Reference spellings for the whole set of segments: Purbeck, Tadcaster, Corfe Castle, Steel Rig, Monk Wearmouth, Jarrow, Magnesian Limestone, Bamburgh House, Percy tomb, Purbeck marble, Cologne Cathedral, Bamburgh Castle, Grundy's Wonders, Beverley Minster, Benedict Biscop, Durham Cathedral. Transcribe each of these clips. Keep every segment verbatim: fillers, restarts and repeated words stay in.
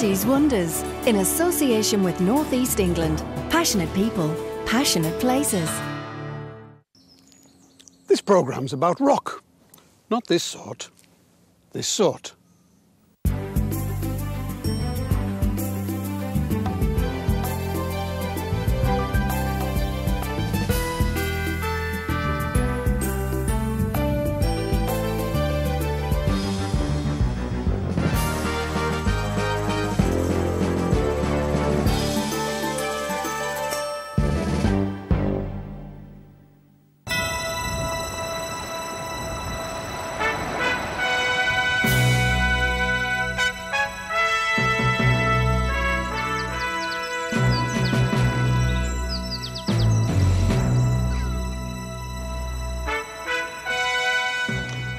Grundy's Wonders, in association with North East England. Passionate people, passionate places. This programme's about rock. Not this sort, this sort.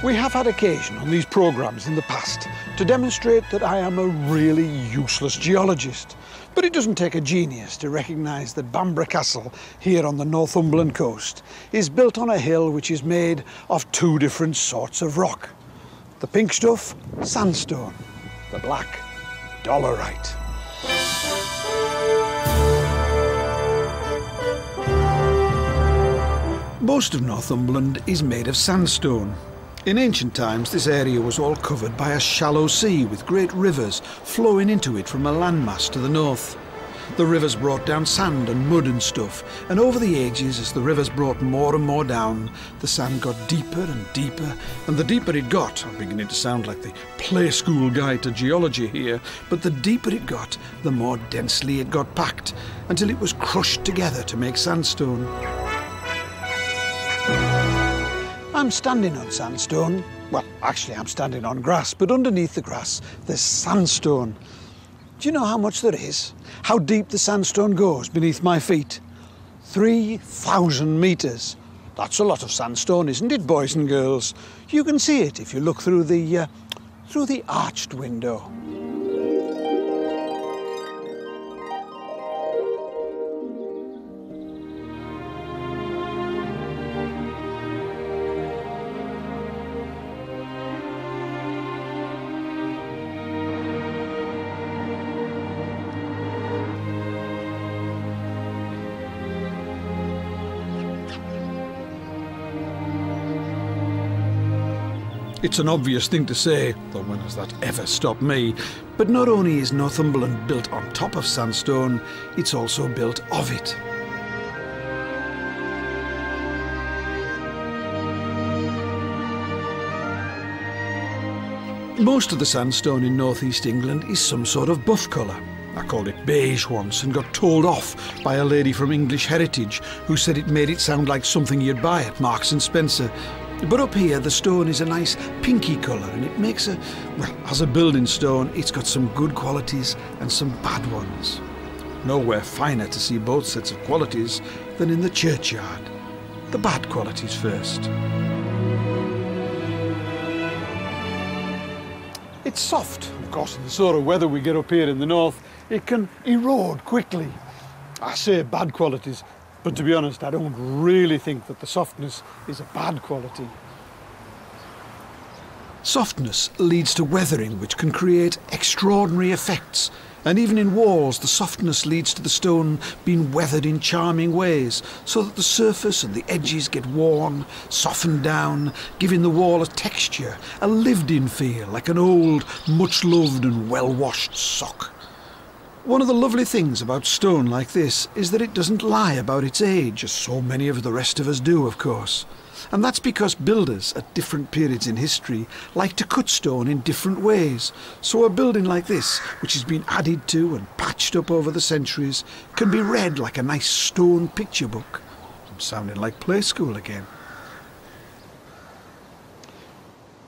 We have had occasion on these programmes in the past to demonstrate that I am a really useless geologist, but it doesn't take a genius to recognise that Bamburgh Castle, here on the Northumberland coast, is built on a hill which is made of two different sorts of rock. The pink stuff, sandstone. The black, dolerite. Most of Northumberland is made of sandstone. In ancient times, this area was all covered by a shallow sea with great rivers flowing into it from a landmass to the north. The rivers brought down sand and mud and stuff, and over the ages, as the rivers brought more and more down, the sand got deeper and deeper, and the deeper it got — I'm beginning to sound like the play school guide to geology here — but the deeper it got, the more densely it got packed, until it was crushed together to make sandstone. I'm standing on sandstone. Well, actually, I'm standing on grass, but underneath the grass, there's sandstone. Do you know how much there is? How deep the sandstone goes beneath my feet? three thousand metres. That's a lot of sandstone, isn't it, boys and girls? You can see it if you look through the, uh, through the arched window. It's an obvious thing to say, though when has that ever stopped me? But not only is Northumberland built on top of sandstone, it's also built of it. Most of the sandstone in northeast England is some sort of buff colour. I called it beige once and got told off by a lady from English Heritage who said it made it sound like something you'd buy at Marks and Spencer. But up here, the stone is a nice pinky colour, and it makes a... well, as a building stone, it's got some good qualities and some bad ones. Nowhere finer to see both sets of qualities than in the churchyard. The bad qualities first. It's soft. Of course, in the sort of weather we get up here in the north, it can erode quickly. I say bad qualities, but to be honest, I don't really think that the softness is a bad quality. Softness leads to weathering, which can create extraordinary effects. And even in walls, the softness leads to the stone being weathered in charming ways, so that the surface and the edges get worn, softened down, giving the wall a texture, a lived-in feel, like an old, much-loved and well-washed sock. One of the lovely things about stone like this is that it doesn't lie about its age, as so many of the rest of us do, of course. And that's because builders at different periods in history like to cut stone in different ways. So a building like this, which has been added to and patched up over the centuries, can be read like a nice stone picture book. I'm sounding like play school again.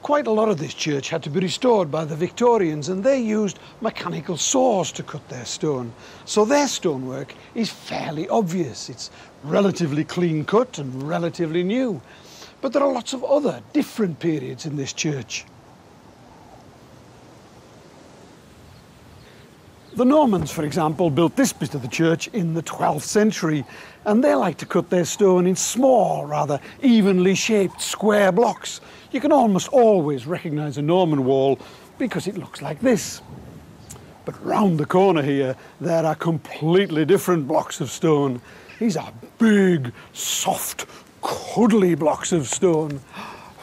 Quite a lot of this church had to be restored by the Victorians, and they used mechanical saws to cut their stone. So their stonework is fairly obvious. It's relatively clean cut and relatively new. But there are lots of other different periods in this church. The Normans, for example, built this bit of the church in the twelfth century, and they like to cut their stone in small, rather evenly shaped square blocks. You can almost always recognise a Norman wall because it looks like this. But round the corner here, there are completely different blocks of stone. These are big, soft, cuddly blocks of stone.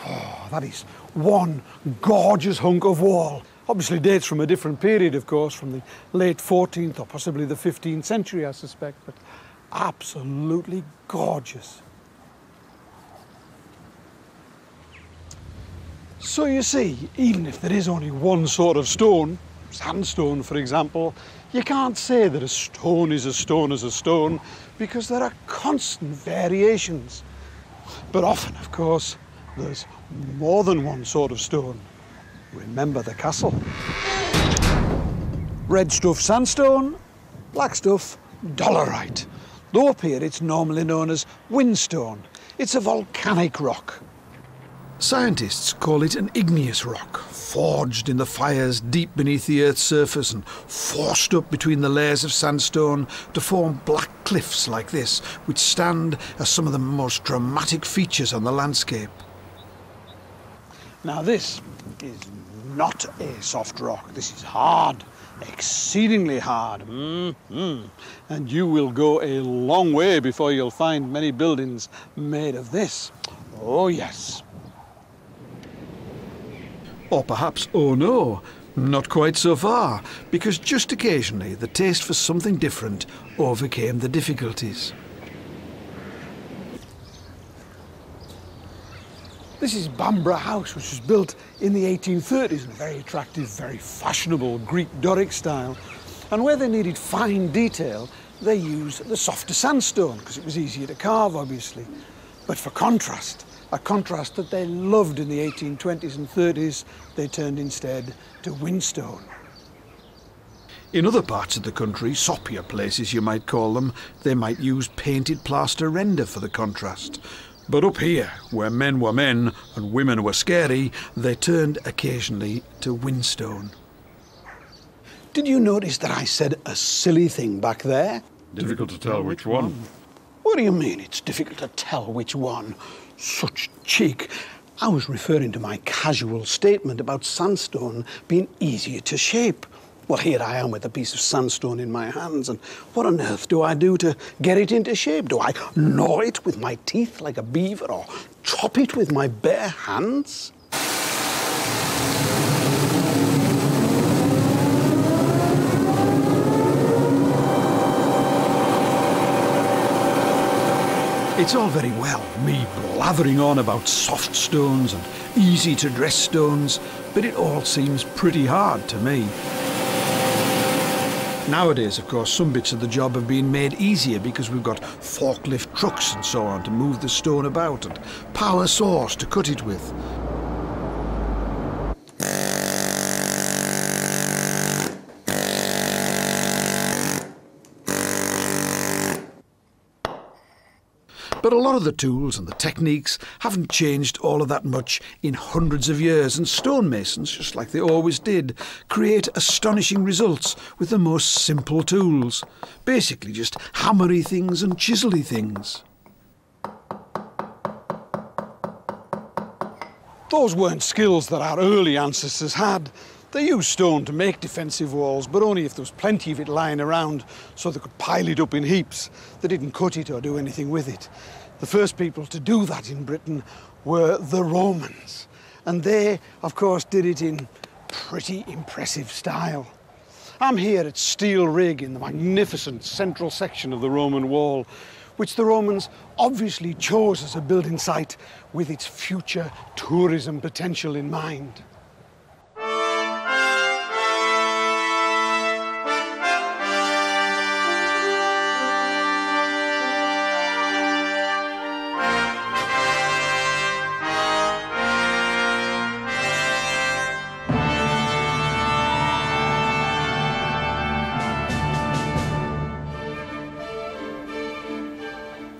Oh, that is one gorgeous hunk of wall. Obviously dates from a different period, of course, from the late fourteenth or possibly the fifteenth century, I suspect, but absolutely gorgeous. So you see, even if there is only one sort of stone, sandstone for example, you can't say that a stone is a stone as a stone because there are constant variations. But often, of course, there's more than one sort of stone. Remember the castle. Red stuff sandstone, black stuff dolerite. Though up here it's normally known as whinstone. It's a volcanic rock. Scientists call it an igneous rock, forged in the fires deep beneath the Earth's surface and forced up between the layers of sandstone to form black cliffs like this, which stand as some of the most dramatic features on the landscape. Now this is not a soft rock. This is hard, exceedingly hard. Mm-hmm. And you will go a long way before you'll find many buildings made of this. Oh yes. Or perhaps, oh no, not quite so far, because just occasionally the taste for something different overcame the difficulties. This is Bamburgh House, which was built in the eighteen thirties in a very attractive, very fashionable Greek Doric style. And where they needed fine detail, they used the softer sandstone, because it was easier to carve, obviously. But for contrast, a contrast that they loved in the eighteen twenties and thirties, they turned instead to whinstone. In other parts of the country, soppier places you might call them, they might use painted plaster render for the contrast. But up here, where men were men and women were scary, they turned occasionally to whinstone. Did you notice that I said a silly thing back there? Difficult to tell which one. What do you mean it's difficult to tell which one? Such cheek. I was referring to my casual statement about sandstone being easier to shape. Well, here I am with a piece of sandstone in my hands, and what on earth do I do to get it into shape? Do I gnaw it with my teeth like a beaver, or chop it with my bare hands? It's all very well, me blathering on about soft stones and easy-to-dress stones, but it all seems pretty hard to me. Nowadays, of course, some bits of the job have been made easier because we've got forklift trucks and so on to move the stone about and power saws to cut it with. But a lot of the tools and the techniques haven't changed all of that much in hundreds of years, and stonemasons, just like they always did, create astonishing results with the most simple tools. Basically just hammery things and chisely things. Those weren't skills that our early ancestors had. They used stone to make defensive walls, but only if there was plenty of it lying around so they could pile it up in heaps. They didn't cut it or do anything with it. The first people to do that in Britain were the Romans. And they, of course, did it in pretty impressive style. I'm here at Steel Rig in the magnificent central section of the Roman wall, which the Romans obviously chose as a building site with its future tourism potential in mind.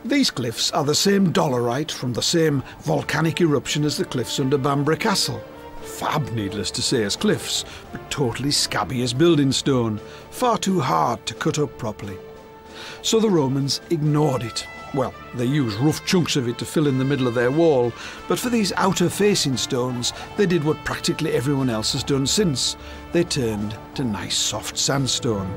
These cliffs are the same dolerite from the same volcanic eruption as the cliffs under Bamburgh Castle. Fab, needless to say, as cliffs, but totally scabby as building stone, far too hard to cut up properly. So the Romans ignored it Well, they use rough chunks of it to fill in the middle of their wall, but for these outer-facing stones, they did what practically everyone else has done since. They turned to nice soft sandstone.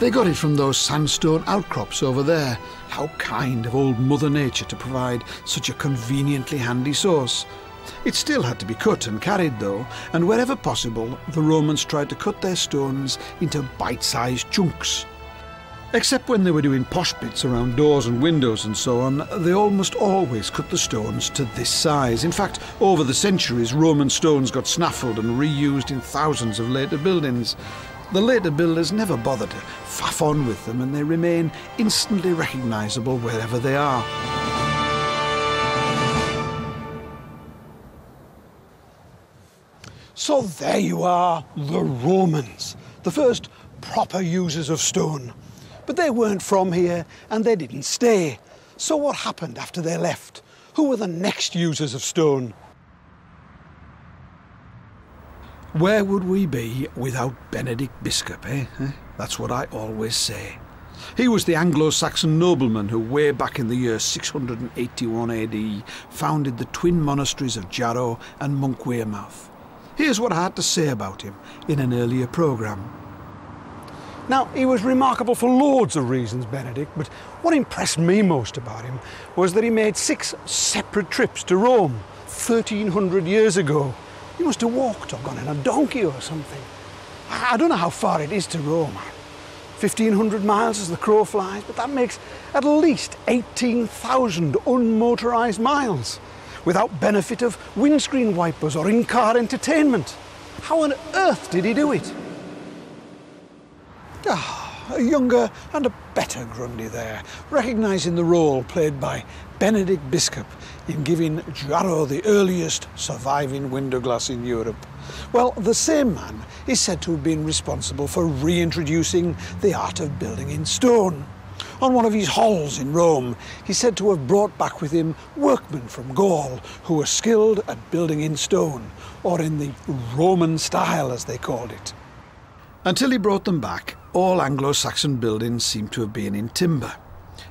They got it from those sandstone outcrops over there. How kind of old Mother Nature to provide such a conveniently handy source. It still had to be cut and carried though, and wherever possible, the Romans tried to cut their stones into bite-sized chunks. Except when they were doing posh bits around doors and windows and so on, they almost always cut the stones to this size. In fact, over the centuries, Roman stones got snaffled and reused in thousands of later buildings. The later builders never bothered to faff on with them, and they remain instantly recognisable wherever they are. So there you are, the Romans, the first proper users of stone. But they weren't from here, and they didn't stay. So what happened after they left? Who were the next users of stone? Where would we be without Benedict Biscop, eh? That's what I always say. He was the Anglo-Saxon nobleman who, way back in the year six hundred eighty-one A D, founded the twin monasteries of Jarrow and Monk Wearmouth. Here's what I had to say about him in an earlier programme. Now, he was remarkable for loads of reasons, Benedict, but what impressed me most about him was that he made six separate trips to Rome thirteen hundred years ago. He must have walked or gone in a donkey or something. I don't know how far it is to Rome. fifteen hundred miles as the crow flies, but that makes at least eighteen thousand unmotorised miles without benefit of windscreen wipers or in-car entertainment. How on earth did he do it? Ah, a younger and a better Grundy there, recognising the role played by Benedict Biscop in giving Jarrow the earliest surviving window glass in Europe. Well, the same man is said to have been responsible for reintroducing the art of building in stone. On one of his halls in Rome, he's said to have brought back with him workmen from Gaul who were skilled at building in stone, or in the Roman style, as they called it. Until he brought them back, all Anglo-Saxon buildings seem to have been in timber.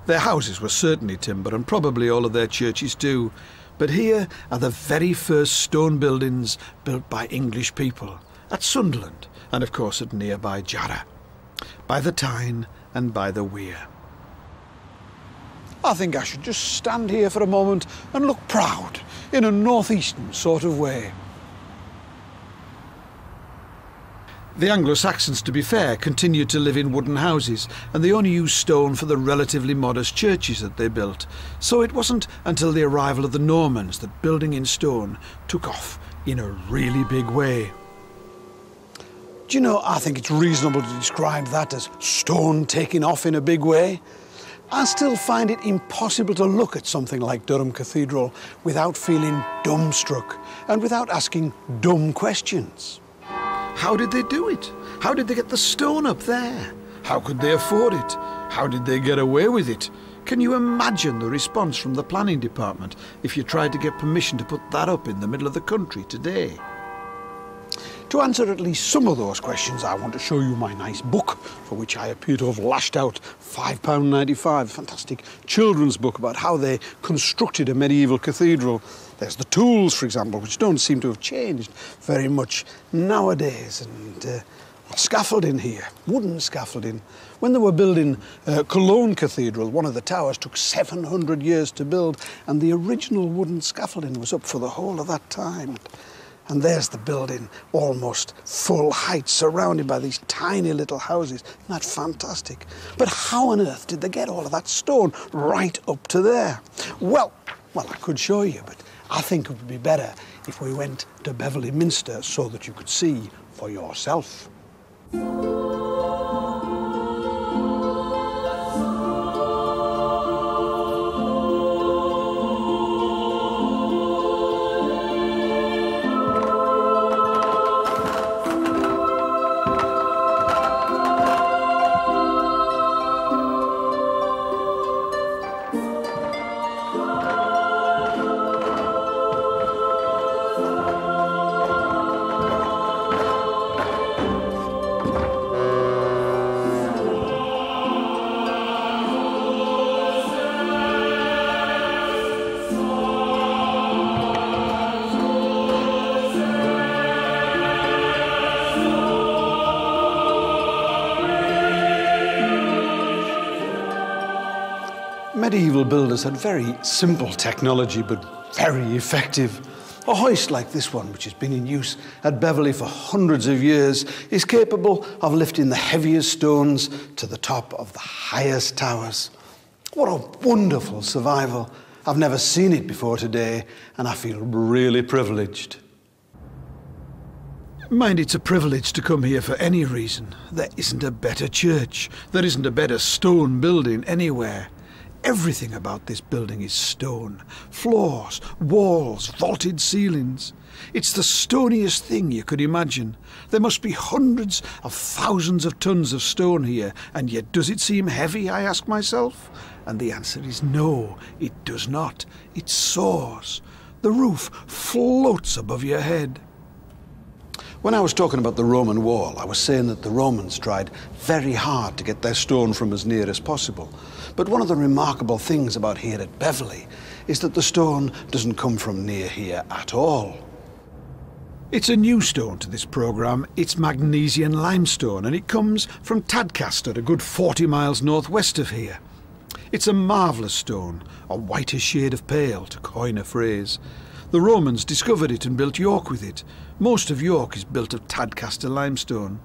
Their houses were certainly timber, and probably all of their churches too. But here are the very first stone buildings built by English people, at Sunderland, and of course at nearby Jarrow, by the Tyne and by the Wear. I think I should just stand here for a moment and look proud, in a northeastern sort of way. The Anglo-Saxons, to be fair, continued to live in wooden houses, and they only used stone for the relatively modest churches that they built. So it wasn't until the arrival of the Normans that building in stone took off in a really big way. Do you know, I think it's reasonable to describe that as stone taking off in a big way. I still find it impossible to look at something like Durham Cathedral without feeling dumbstruck and without asking dumb questions. How did they do it? How did they get the stone up there? How could they afford it? How did they get away with it? Can you imagine the response from the planning department if you tried to get permission to put that up in the middle of the country today? To answer at least some of those questions, I want to show you my nice book, for which I appear to have lashed out five pounds ninety-five. Fantastic children's book about how they constructed a medieval cathedral. There's the tools, for example, which don't seem to have changed very much nowadays. And uh, scaffolding here, wooden scaffolding. When they were building uh, Cologne Cathedral, one of the towers took seven hundred years to build, and the original wooden scaffolding was up for the whole of that time. And there's the building, almost full height, surrounded by these tiny little houses. Isn't that fantastic? But how on earth did they get all of that stone right up to there? Well, well, I could show you, but I think it would be better if we went to Beverley Minster so that you could see for yourself. medieval builders had very simple technology, but very effective. A hoist like this one, which has been in use at Beverley for hundreds of years, is capable of lifting the heaviest stones to the top of the highest towers. What a wonderful survival. I've never seen it before today, and I feel really privileged. Mind, it's a privilege to come here for any reason. There isn't a better church. There isn't a better stone building anywhere. Everything about this building is stone. Floors, walls, vaulted ceilings. It's the stoniest thing you could imagine. There must be hundreds of thousands of tons of stone here, and yet does it seem heavy, I ask myself? And the answer is no, it does not. It soars. The roof floats above your head. When I was talking about the Roman wall, I was saying that the Romans tried very hard to get their stone from as near as possible. But one of the remarkable things about here at Beverley is that the stone doesn't come from near here at all. It's a new stone to this programme. It's Magnesian Limestone, and it comes from Tadcaster, a good forty miles northwest of here. It's a marvellous stone, a whiter shade of pale, to coin a phrase. The Romans discovered it and built York with it. Most of York is built of Tadcaster limestone.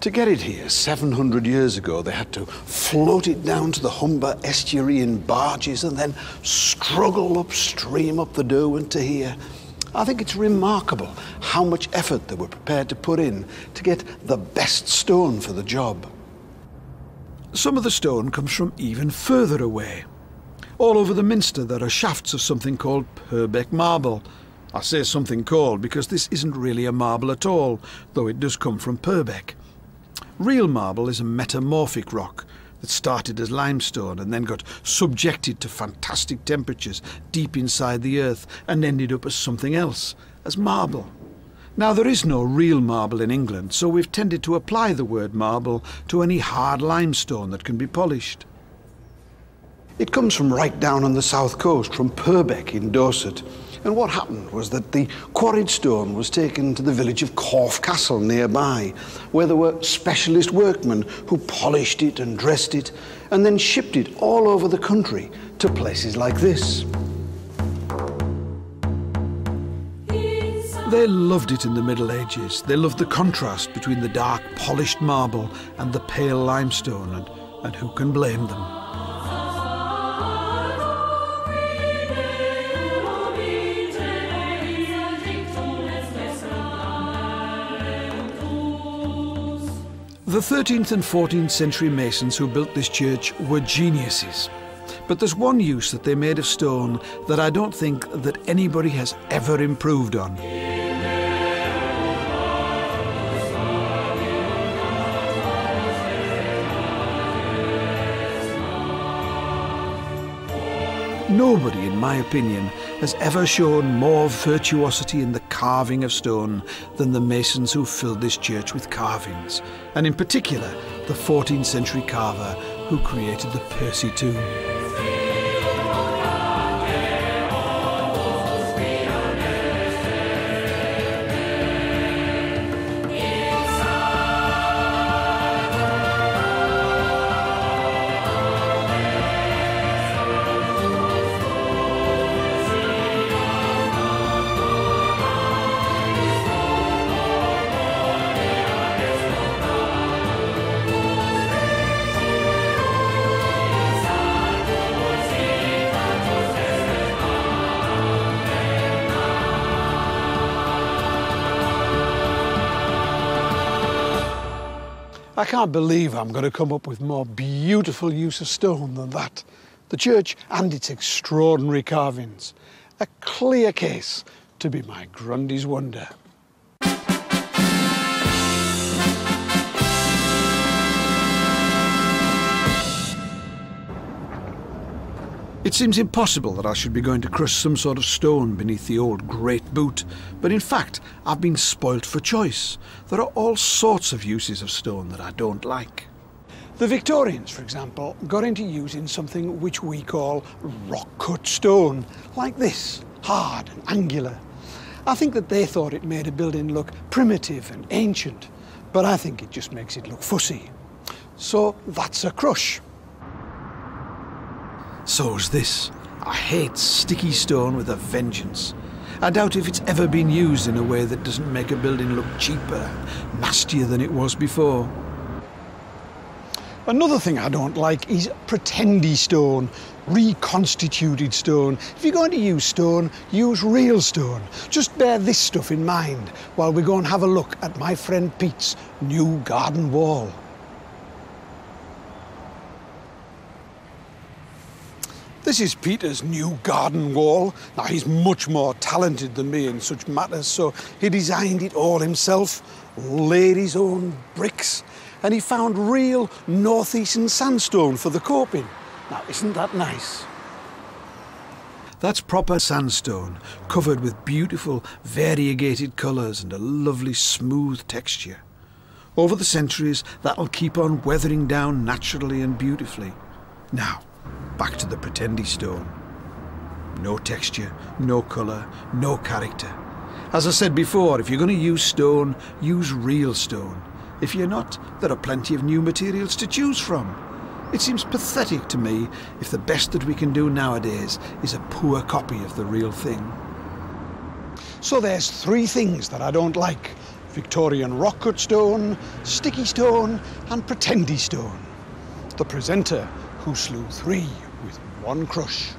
To get it here seven hundred years ago, they had to float it down to the Humber estuary in barges and then struggle upstream up the Derwent to here. I think it's remarkable how much effort they were prepared to put in to get the best stone for the job. Some of the stone comes from even further away. All over the Minster there are shafts of something called Purbeck marble. I say something called because this isn't really a marble at all, though it does come from Purbeck. Real marble is a metamorphic rock that started as limestone and then got subjected to fantastic temperatures deep inside the earth and ended up as something else, as marble. Now, there is no real marble in England, so we've tended to apply the word marble to any hard limestone that can be polished. It comes from right down on the south coast, from Purbeck in Dorset. And what happened was that the quarried stone was taken to the village of Corfe Castle nearby, where there were specialist workmen who polished it and dressed it, and then shipped it all over the country to places like this. They loved it in the Middle Ages. They loved the contrast between the dark, polished marble and the pale limestone, and, and who can blame them? The thirteenth and fourteenth century masons who built this church were geniuses. But there's one use that they made of stone that I don't think that anybody has ever improved on. Nobody, in my opinion, has ever shown more virtuosity in the carving of stone than the masons who filled this church with carvings, and in particular, the fourteenth century carver who created the Percy tomb. I can't believe I'm going to come up with more beautiful use of stone than that. The church and its extraordinary carvings. A clear case to be my Grundy's Wonder. It seems impossible that I should be going to crush some sort of stone beneath the old great boot, but in fact, I've been spoilt for choice. There are all sorts of uses of stone that I don't like. The Victorians, for example, got into using something which we call rock-cut stone, like this, hard and angular. I think that they thought it made a building look primitive and ancient, but I think it just makes it look fussy. So that's a crush. So's this. I hate sticky stone with a vengeance. I doubt if it's ever been used in a way that doesn't make a building look cheaper and nastier than it was before. Another thing I don't like is pretendy stone, reconstituted stone. If you're going to use stone, use real stone. Just bear this stuff in mind while we go and have a look at my friend Pete's new garden wall. This is Peter's new garden wall. Now, he's much more talented than me in such matters, so he designed it all himself, laid his own bricks, and he found real northeastern sandstone for the coping. Now, isn't that nice? That's proper sandstone, covered with beautiful variegated colours and a lovely smooth texture. Over the centuries, that'll keep on weathering down naturally and beautifully. Now, back to the pretendy stone. No texture, no colour, no character. As I said before, if you're going to use stone, use real stone. If you're not, there are plenty of new materials to choose from. It seems pathetic to me if the best that we can do nowadays is a poor copy of the real thing. So there's three things that I don't like: Victorian rock-cut stone, sticky stone and pretendy stone. The presenter who slew three with one crush.